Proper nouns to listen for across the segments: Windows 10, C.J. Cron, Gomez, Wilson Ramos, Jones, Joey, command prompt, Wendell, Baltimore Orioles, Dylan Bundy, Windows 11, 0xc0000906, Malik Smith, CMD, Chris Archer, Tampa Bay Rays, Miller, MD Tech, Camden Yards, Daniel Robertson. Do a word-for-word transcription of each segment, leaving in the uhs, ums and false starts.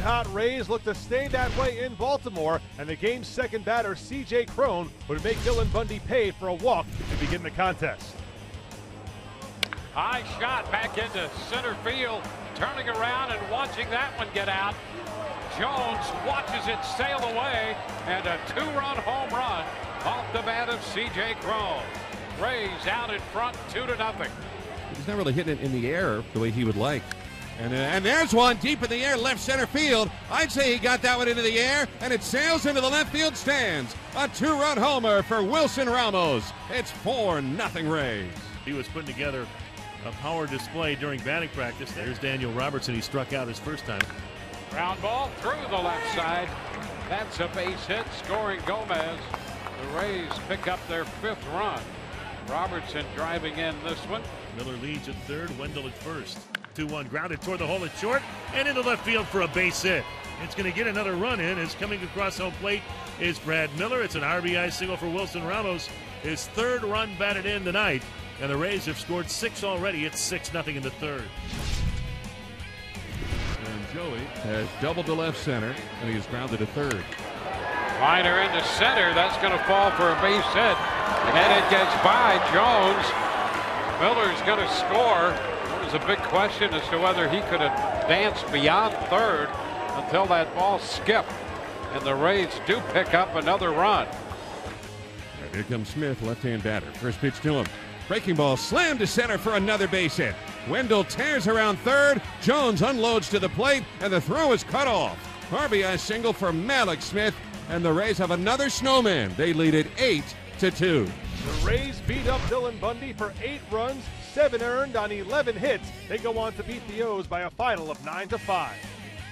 red-hot Rays look to stay that way in Baltimore, and the game's second batter, C J. Cron, would make Dylan Bundy pay for a walk to begin the contest. High shot back into center field, turning around and watching that one get out. Jones watches it sail away, and a two-run home run off the bat of C J. Cron. Rays out in front, two to nothing. He's not really hitting it in the air the way he would like. And, and there's one deep in the air, left center field. I'd say he got that one into the air, and it sails into the left field stands. A two-run homer for Wilson Ramos. It's four nothing Rays. He was putting together a power display during batting practice. There's Daniel Robertson. He struck out his first time. Ground ball through the left side. That's a base hit, scoring Gomez. The Rays pick up their fifth run. Robertson driving in this one. Miller leads at third, Wendell at first. two one grounded toward the hole at short and into left field for a base hit. It's going to get another run in. As coming across home plate is Brad Miller. It's an R B I single for Wilson Ramos. His third run batted in tonight. And the Rays have scored six already. It's six nothing in the third. And Joey has doubled to left center, and he is grounded to third. Liner into center. That's going to fall for a base hit. And it gets by Jones. Miller's going to score. There's a big question as to whether he could advance beyond third until that ball skipped. And the Rays do pick up another run. And here comes Smith, left-hand batter. First pitch to him. Breaking ball slammed to center for another base hit. Wendell tears around third. Jones unloads to the plate, and the throw is cut off. R B I single for Malik Smith, and the Rays have another snowman. They lead it eight to two. The Rays beat up Dylan Bundy for eight runs, seven earned on eleven hits. They go on to beat the O's by a final of nine to five.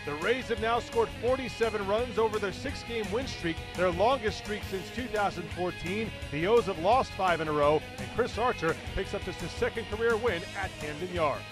The Rays have now scored forty-seven runs over their six-game win streak, their longest streak since two thousand fourteen. The O's have lost five in a row, and Chris Archer picks up just his second career win at Camden Yards.